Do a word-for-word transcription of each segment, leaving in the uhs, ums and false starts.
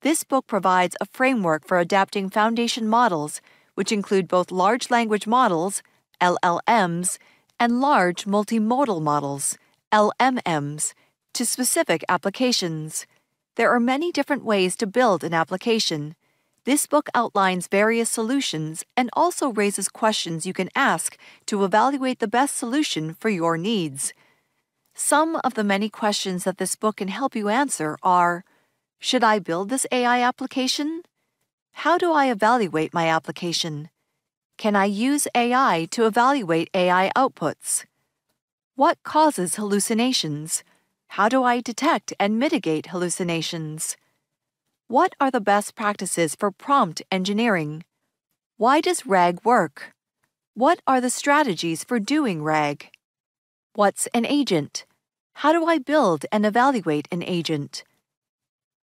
This book provides a framework for adapting foundation models, which include both large language models, L L Ms, and large multimodal models, L M Ms, to specific applications. There are many different ways to build an application. This book outlines various solutions and also raises questions you can ask to evaluate the best solution for your needs. Some of the many questions that this book can help you answer are: should I build this A I application? How do I evaluate my application? Can I use A I to evaluate A I outputs? What causes hallucinations? How do I detect and mitigate hallucinations? What are the best practices for prompt engineering? Why does RAG work? What are the strategies for doing RAG? What's an agent? How do I build and evaluate an agent?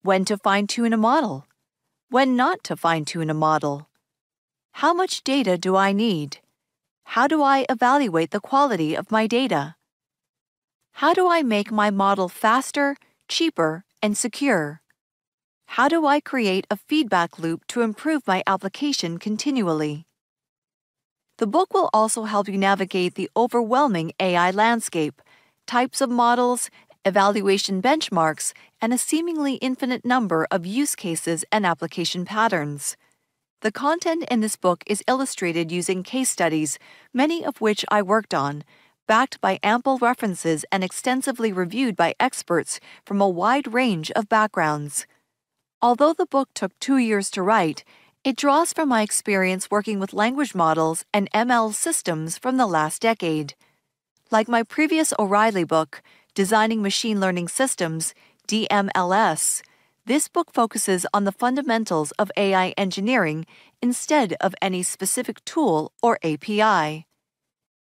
When to fine-tune a model? When not to fine-tune a model? How much data do I need? How do I evaluate the quality of my data? How do I make my model faster, cheaper, and secure? How do I create a feedback loop to improve my application continually? The book will also help you navigate the overwhelming A I landscape, types of models, evaluation benchmarks, and a seemingly infinite number of use cases and application patterns. The content in this book is illustrated using case studies, many of which I worked on, backed by ample references and extensively reviewed by experts from a wide range of backgrounds. Although the book took two years to write, it draws from my experience working with language models and M L systems from the last decade. Like my previous O'Reilly book, Designing Machine Learning Systems, D M L S, this book focuses on the fundamentals of A I engineering instead of any specific tool or A P I.